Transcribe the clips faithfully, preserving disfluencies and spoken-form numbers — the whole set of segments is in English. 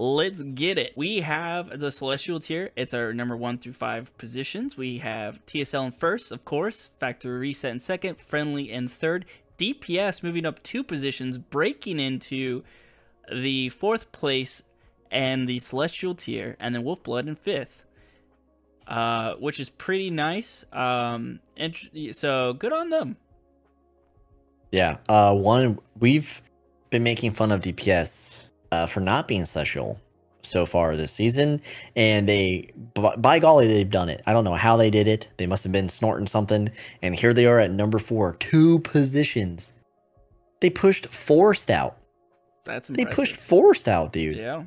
Let's get it. We have the Celestial tier. It's our number one through five positions. We have T S L in first, of course, Factory Reset in second, Friendly in third, D P S moving up two positions, breaking into the fourth place and the Celestial tier, and then Wolf Blood in fifth, uh, which is pretty nice. Um, and so good on them. Yeah. Uh, one, we've been making fun of D P S uh, for not being Celestial so far this season, and they, by golly, they've done it. I don't know how they did it. They must have been snorting something, and here they are at number four, two positions. They pushed Forced out. That's impressive. They pushed Forced out, dude. Yeah.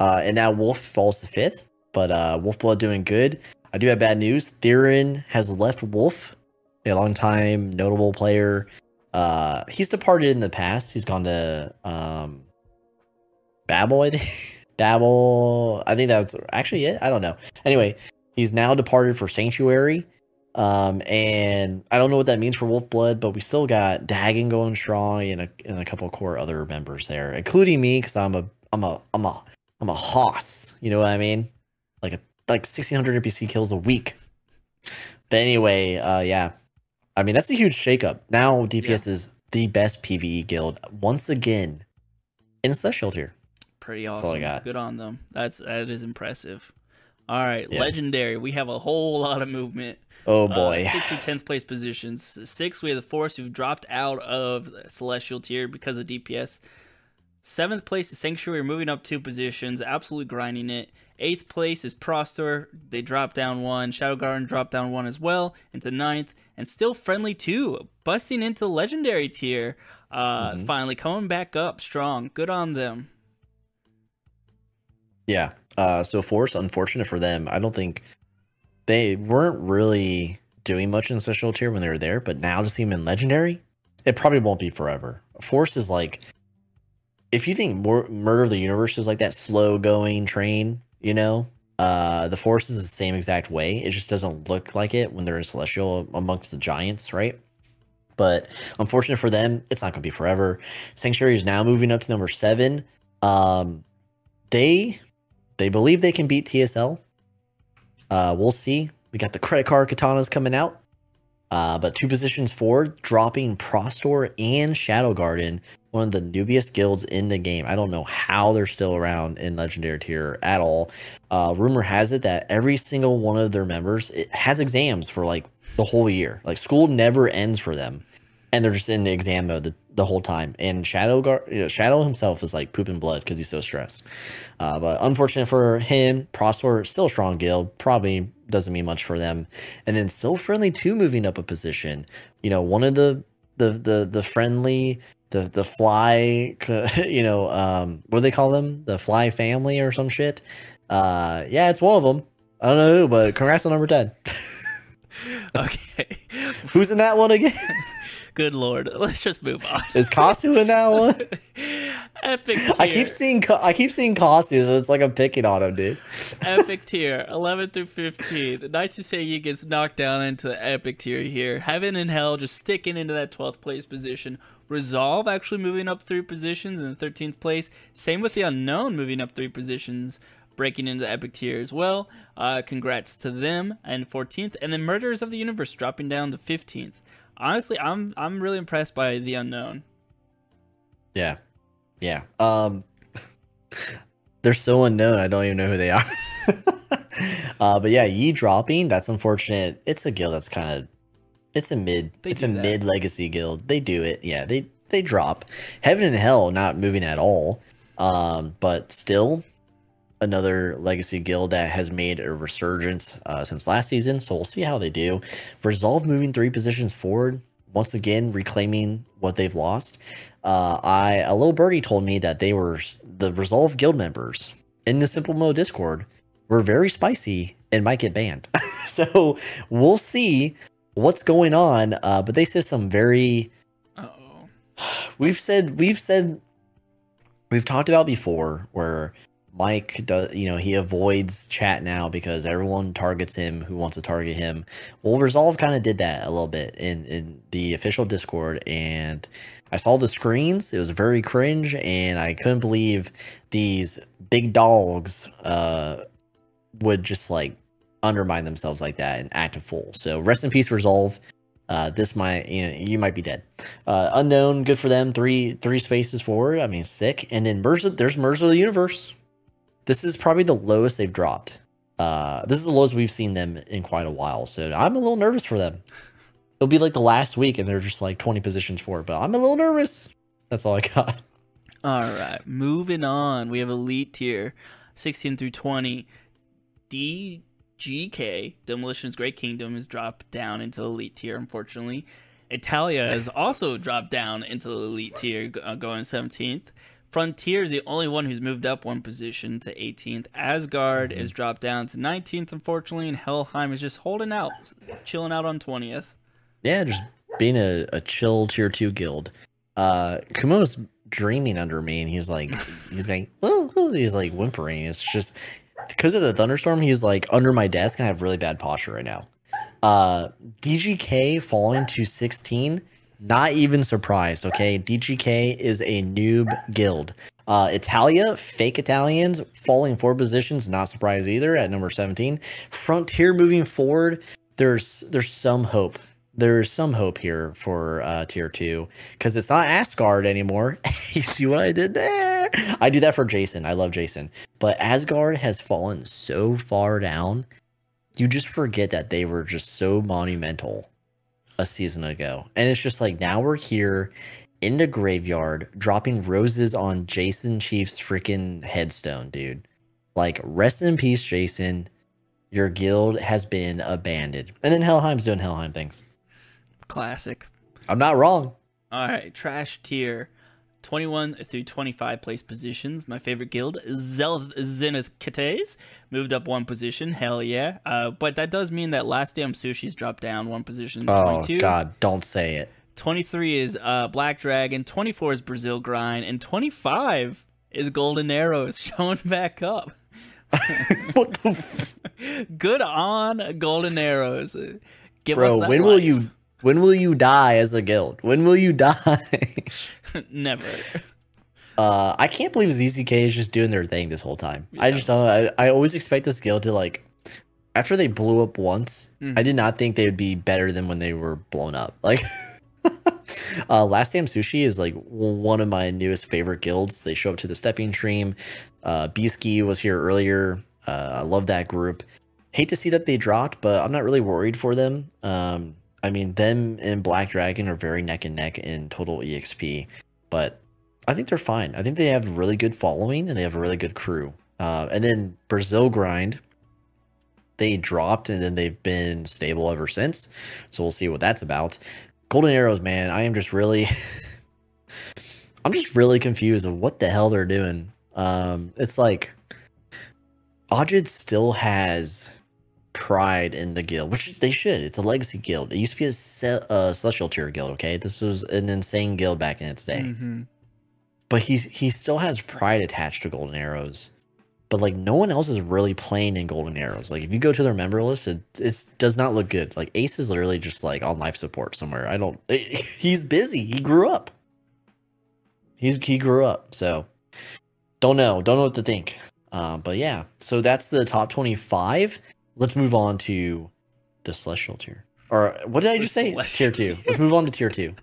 Uh, and now Wolf falls to fifth, but uh, Wolf Blood doing good. I do have bad news. Theron has left Wolf, a long-time notable player. Uh, he's departed in the past. He's gone to um, Baboid. Dabble. I think that's actually it. I don't know. Anyway, he's now departed for Sanctuary. Um, and I don't know what that means for Wolf Blood, but we still got Dagon going strong and a, and a couple of core other members there, including me, because I'm a I'm a I'm a I'm a hoss. You know what I mean? Like a like sixteen hundred N P C kills a week. But anyway, uh, yeah. I mean, that's a huge shakeup. Now D P S yeah. is the best P V E guild once again in a Celestial tier. Pretty awesome. That's all I got. Good on them. That's that is impressive. All right, yeah. Legendary. We have a whole lot of movement. Oh boy. Uh, sixth to tenth place positions. Sixth, we have the Force, who've dropped out of the Celestial tier because of D P S. Seventh place is Sanctuary, moving up two positions, absolutely grinding it. Eighth place is Prostor. They dropped down one. Shadow Garden dropped down one as well into ninth. And still Friendly too, busting into Legendary tier. Uh, mm-hmm. Finally coming back up strong. Good on them. Yeah. Uh, so Force, unfortunate for them. I don't think they weren't really doing much in Celestial tier when they were there, but now to see them in Legendary, it probably won't be forever. Force is like, if you think Mur Murder of the Universe is like that slow going train, you know, Uh, the Force is the same exact way. It just doesn't look like it when they're in Celestial amongst the giants, right? But unfortunate for them, it's not going to be forever. Sanctuary is now moving up to number seven. Um, they they believe they can beat T S L. Uh, we'll see. We got the credit card katanas coming out. Uh, but two positions forward, dropping Prostor and Shadow Garden, one of the newbiest guilds in the game. I don't know how they're still around in Legendary tier at all. Uh, rumor has it that every single one of their members it has exams for like the whole year. Like school never ends for them, and they're just in the exam mode the, the whole time. And Shadow Gar you know, Shadow himself is like pooping blood because he's so stressed. Uh, but unfortunate for him, Prostor still a strong guild, probably doesn't mean much for them. And then still Friendly too, moving up a position. You know, one of the the the the friendly. The the fly, you know, um, what do they call them? The fly family or some shit. Uh, yeah, it's one of them. I don't know who, but congrats on number ten. Okay. Who's in that one again? Good lord. Let's just move on. Is Kasu in that one? Epic tier. I keep seeing I keep seeing Kasu, so it's like I'm picking on him, dude. Epic tier, eleven through fifteen. The Knights of Saint-Yuk gets knocked down into the epic tier here. Heaven and Hell just sticking into that twelfth place position. Resolve actually moving up three positions in the thirteenth place. Same with The Unknown moving up three positions, breaking into epic tier as well. Uh, congrats to them. And fourteenth. And then Murderers of the Universe dropping down to fifteenth. Honestly, I'm I'm really impressed by The Unknown. Yeah. Yeah. Um, they're so unknown, I don't even know who they are. uh, but yeah, Yi dropping, that's unfortunate. It's a guild that's kind of... It's a mid. They it's a that. mid legacy guild. They do it. Yeah, they they drop. Heaven and Hell not moving at all. Um, but still another legacy guild that has made a resurgence uh, since last season. So we'll see how they do. Resolve moving three positions forward once again, reclaiming what they've lost. Uh, I a little birdie told me that they were the Resolve guild members in the Simple Mode Discord were very spicy and might get banned. So we'll see what's going on, uh, but they said some very uh-oh. we've said we've said we've talked about before where Mike does, you know, he avoids chat now because everyone targets him who wants to target him. Well, Resolve kind of did that a little bit in, in the official Discord, and I saw the screens. It was very cringe, and I couldn't believe these big dogs uh, would just, like, undermine themselves like that and act a fool. So rest in peace, Resolve. Uh, this might, you know, you might be dead. Uh, Unknown, good for them. Three three spaces forward. I mean, sick. And then Murderers, there's Murderers of the Universe. This is probably the lowest they've dropped. Uh, this is the lowest we've seen them in quite a while. So I'm a little nervous for them. It'll be like the last week and they're just like twenty positions forward. But I'm a little nervous. That's all I got. All right, moving on. We have Elite Tier, sixteen through twenty. D... G K, Demolition's Great Kingdom, is dropped down into Elite Tier, unfortunately. Italia is also dropped down into Elite Tier, uh, going seventeenth. Frontier is the only one who's moved up one position to eighteenth. Asgard is dropped down to nineteenth, unfortunately, and Helheim is just holding out, chilling out on twentieth. Yeah, just being a, a chill Tier two guild. Uh, Kumo's dreaming under me, and he's like, he's going, oh, oh, he's like whimpering. It's just... because of the thunderstorm, he's like under my desk and I have really bad posture right now. Uh, D G K falling to sixteen, not even surprised, okay? D G K is a noob guild. Uh, Italia, fake Italians, falling four positions, not surprised either at number seventeen. Frontier moving forward, there's there's some hope. There's some hope here for uh, Tier two, because it's not Asgard anymore. You see what I did there? I do that for Jason. I love Jason. But Asgard has fallen so far down, you just forget that they were just so monumental a season ago. And it's just like, now we're here in the graveyard dropping roses on Jason Chief's freaking headstone, dude. Like, rest in peace, Jason. Your guild has been abandoned. And then Helheim's doing Helheim things. Classic. I'm not wrong. All right, Trash Tier, twenty-one through twenty-five place positions. My favorite guild, Zealth Zenith Kates, moved up one position. Hell yeah. Uh, but that does mean that Last Damn Sushi's dropped down one position. Oh, twenty-two. God, don't say it. twenty-three is uh, Black Dragon. twenty-four is Brazil Grind. And twenty-five is Golden Arrows, showing back up. What the f Good on Golden Arrows. Give Bro, us that when life. will you... When will you die as a guild? When will you die? Never. Uh, I can't believe Z Z K is just doing their thing this whole time. Yeah. I just don't I, I always expect this guild to, like, after they blew up once, mm-hmm. I did not think they would be better than when they were blown up. Like, uh, Last Damn Sushi is, like, one of my newest favorite guilds. They show up to the stepping stream. Uh, Beasky was here earlier. Uh, I love that group. Hate to see that they dropped, but I'm not really worried for them. Um... I mean, them and Black Dragon are very neck and neck in total E X P, but I think they're fine. I think they have a really good following, and they have a really good crew. Uh, and then Brazil Grind, they dropped, and then they've been stable ever since, so we'll see what that's about. Golden Arrows, man, I am just really... I'm just really confused of what the hell they're doing. Um, it's like... Ajit still has... pride in the guild, which they should. It's a legacy guild. It used to be a uh, celestial tier guild, okay? This was an insane guild back in its day. Mm-hmm. But he's, he still has pride attached to Golden Arrows. But, like, no one else is really playing in Golden Arrows. Like, if you go to their member list, it it's, does not look good. Like, Ace is literally just, like, on life support somewhere. I don't... It, he's busy. He grew up. He's, he grew up, so... Don't know. Don't know what to think. Uh, but, yeah. So, that's the top twenty-five... Let's move on to the celestial tier. Or what did I just say? Tier two. Let's move on to tier two.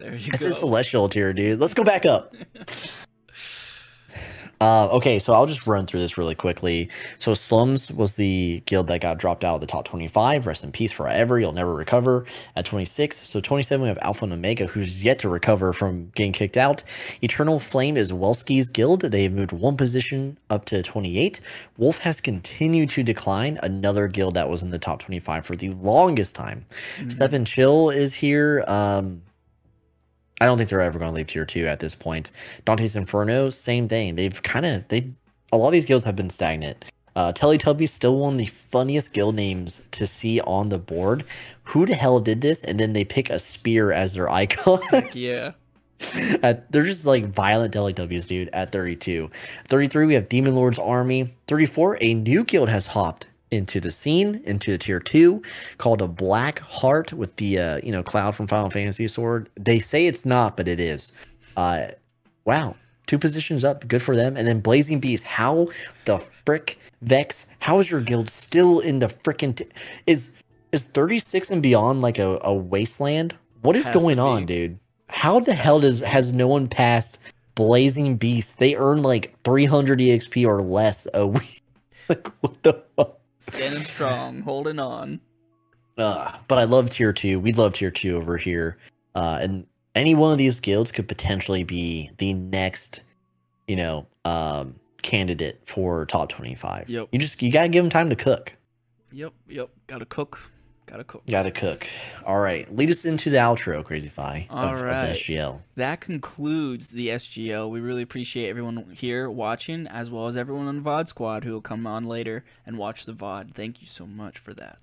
There you go. That's a celestial tier, dude. Let's go back up. uh, okay, so I'll just run through this really quickly. So Slums was the guild that got dropped out of the top twenty-five. Rest in peace forever. You'll never recover. At twenty-six. So twenty-seven, we have Alpha and Omega, who's yet to recover from getting kicked out. Eternal Flame is Welski's guild. They have moved one position up to twenty-eight. Wolf has continued to decline. Another guild that was in the top twenty-five for the longest time. Mm-hmm. Step and Chill is here. Um... I don't think they're ever going to leave tier two at this point. Dante's Inferno, same thing. They've kind of, they, a lot of these guilds have been stagnant. Uh, Teletubbies, still one of the funniest guild names to see on the board. Who the hell did this? And then they pick a spear as their icon. Yeah. Uh, they're just like violent Teletubbies, dude, at thirty-two. thirty-three, we have Demon Lord's Army. thirty-four, a new guild has hopped into the scene, into the tier two, called a Black Heart with the, uh, you know, Cloud from Final Fantasy Sword. They say it's not, but it is. Uh, wow. Two positions up. Good for them. And then Blazing Beast. How the frick, Vex? How is your guild still in the frickin' t is is thirty-six and beyond like a, a wasteland? What is going on, dude? How the hell does has no one passed Blazing Beast? They earn like three hundred E X P or less a week. Like, what the fuck? Standing strong, holding on. Uh, but I love tier two. We'd love tier two over here. Uh, and any one of these guilds could potentially be the next, you know, um, candidate for top twenty-five. Yep. You just you gotta give them time to cook. Yep. Yep. Gotta cook. Gotta cook. Gotta cook. All right. Lead us into the outro, Crazy Fi. All of, right. Of the S G L. That concludes the S G L. We really appreciate everyone here watching, as well as everyone on the V O D Squad who will come on later and watch the V O D. Thank you so much for that.